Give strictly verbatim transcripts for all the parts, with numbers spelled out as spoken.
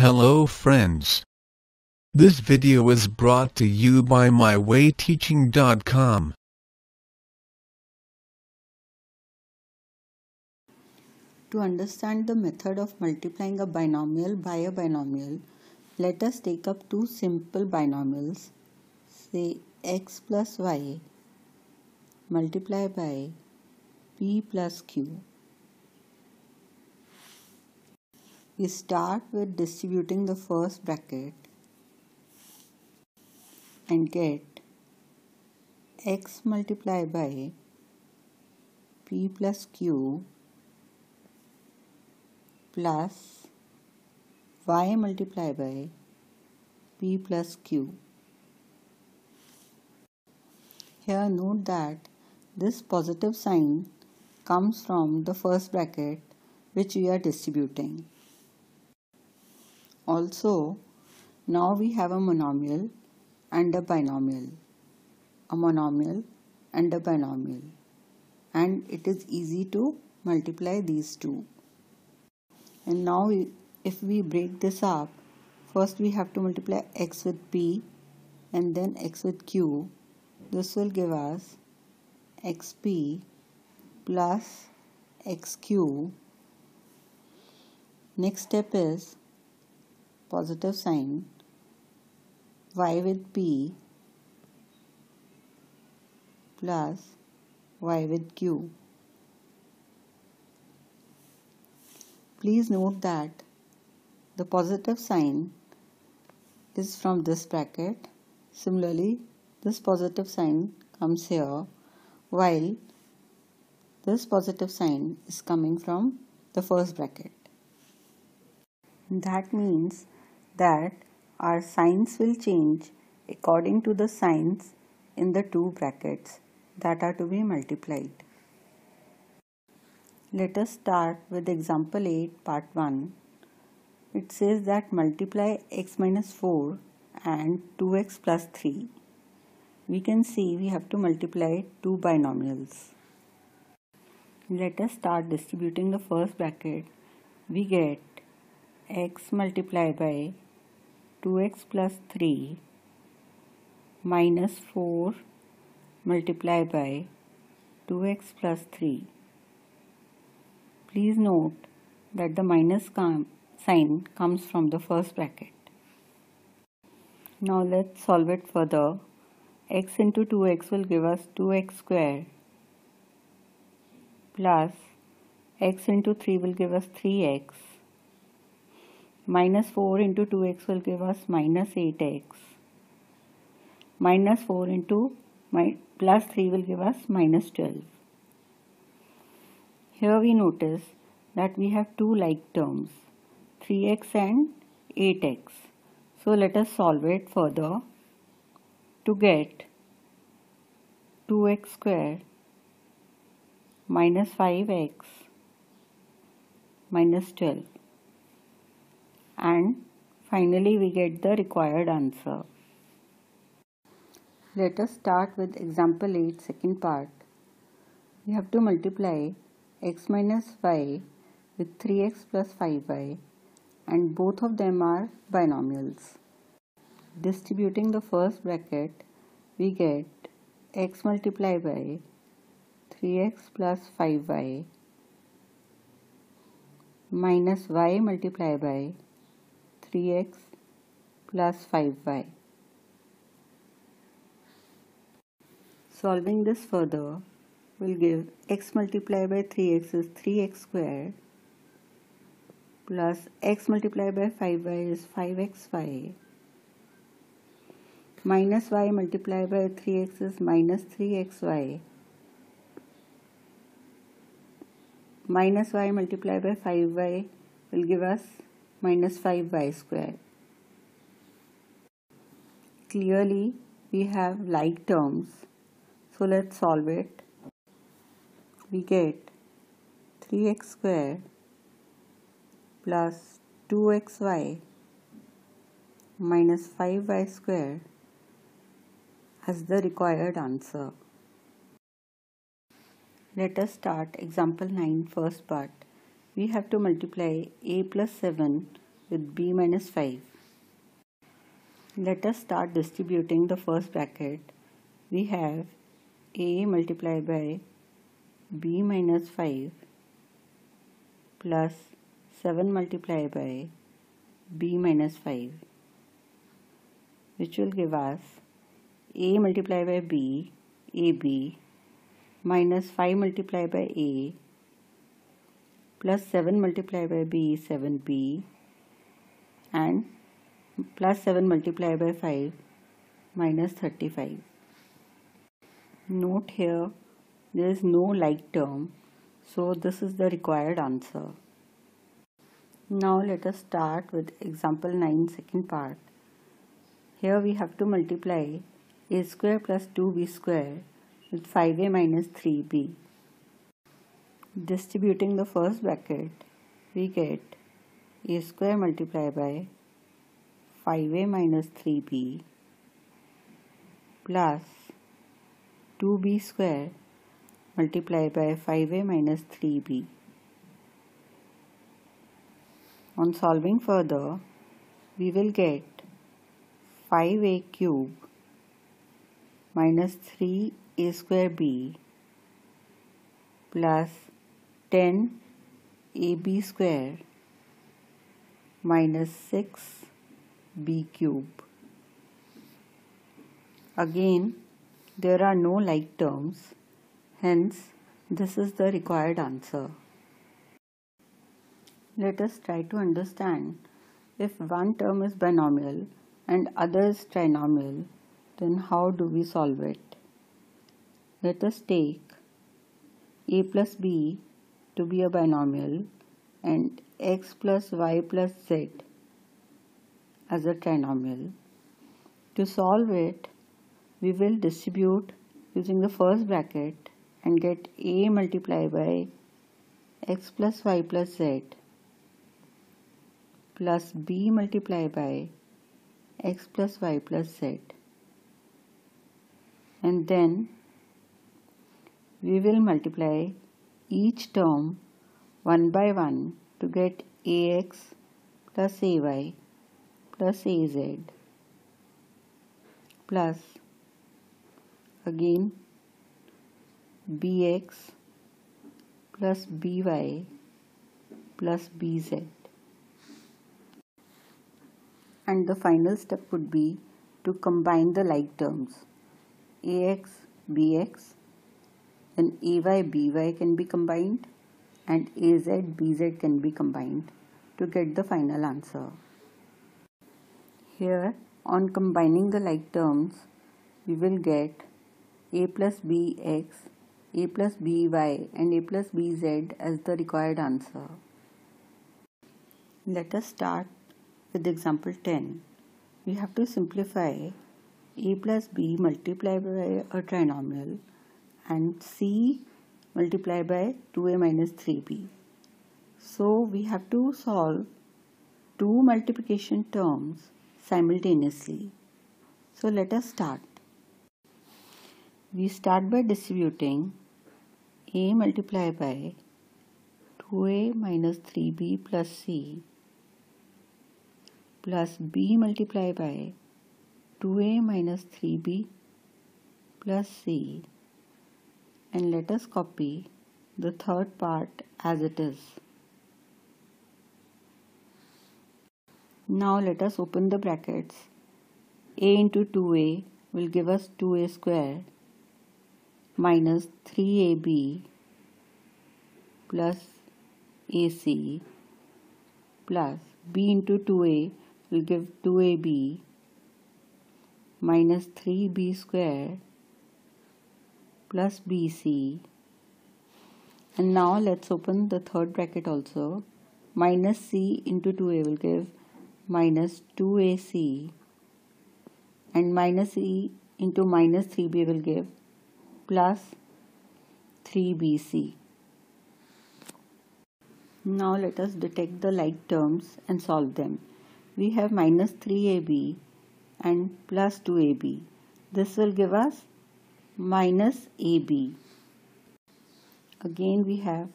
Hello friends. This video is brought to you by my way teaching dot com. To understand the method of multiplying a binomial by a binomial, let us take up two simple binomials, say x plus y multiplied by p plus q. We start with distributing the first bracket and get x multiplied by p plus q plus y multiplied by p plus q. Here note that this positive sign comes from the first bracket which we are distributing. Also, now we have a monomial and a binomial, a monomial and a binomial, and it is easy to multiply these two. And now we, if we break this up, first we have to multiply x with p and then x with q. This will give us xp plus xq. Next step is positive sign, y with p plus y with q. Please note that the positive sign is from this bracket. Similarly, this positive sign comes here, while this positive sign is coming from the first bracket. That means that our signs will change according to the signs in the two brackets that are to be multiplied. Let us start with example eight part one. It says that multiply x minus four and two x plus three. We can see we have to multiply two binomials. Let us start distributing the first bracket. We get x multiplied by two x plus three minus four multiplied by two x plus three. Please note that the minus com sign comes from the first bracket. Now let's solve it further. X into two x will give us two x squared plus x into three will give us three x. Minus four into two x will give us minus eight x. Minus four into my, plus three will give us minus twelve. Here we notice that we have two like terms, three x and eight x. So let us solve it further to get two x squared minus five x minus twelve. And finally we get the required answer. Let us start with example eight, second part. We have to multiply x minus y with three x plus five y, and both of them are binomials. Distributing the first bracket, we get x multiplied by three x plus five y minus y multiplied by three x plus five y. Solving this further will give x multiplied by three x is three x squared plus x multiplied by five y is five x y minus y multiplied by three x is minus three x y minus y multiplied by five y will give us minus five y squared. Clearly we have like terms, so let's solve it. We get three x squared plus two x y minus five y squared as the required answer. Let us start example nine, first part. We have to multiply a plus seven with b minus five. Let us start distributing the first bracket. We have a multiplied by b minus five plus seven multiplied by b minus five, which will give us a multiplied by b, ab, minus five multiplied by a, plus seven multiplied by b, seven b, and plus seven multiplied by five, minus thirty-five. Note here, there is no like term, so this is the required answer. Now let us start with example nine, second part. Here we have to multiply a square plus two b square with five a minus three b. Distributing the first bracket, we get a square multiplied by five a minus three b plus two b square multiplied by five a minus three b. On solving further, we will get five a cube minus three a square b plus ten a b square minus six b cube. Again, there are no like terms, hence this is the required answer. Let us try to understand, if one term is binomial and other is trinomial, then how do we solve it? Let us take a plus b to be a binomial and x plus y plus z as a trinomial. To solve it, we will distribute using the first bracket and get a multiplied by x plus y plus z plus b multiplied by x plus y plus z, and then we will multiply each term one by one to get ax plus ay plus az plus again bx plus by plus bz. And the final step would be to combine the like terms. Ax, bx, then ay, by can be combined, and az, bz can be combined to get the final answer. Here, on combining the like terms, we will get a plus bx, a plus by and a plus bz as the required answer. Let us start with example ten. We have to simplify a plus b multiplied by a trinomial and c multiplied by two a minus three b. So we have to solve two multiplication terms simultaneously. So let us start. We start by distributing a multiplied by two a minus three b plus c plus b multiplied by two a minus three b plus c, and let us copy the third part as it is. Now let us open the brackets. A into two a will give us two a square minus three a b plus ac plus b into two a will give two a b minus three b square plus bc, and now let's open the third bracket also. Minus c into two a will give minus two a c, and minus e into minus three b will give plus three b c. Now let us detect the like terms and solve them. We have minus three a b and plus two a b. This will give us minus a b. Again we have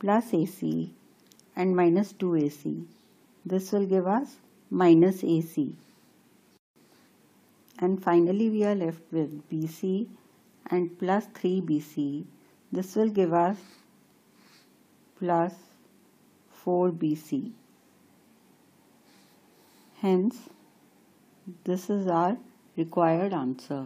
plus ac and minus two a c. This will give us minus A C. And finally we are left with B C and plus three B C. This will give us plus four B C. Hence, this is our required answer.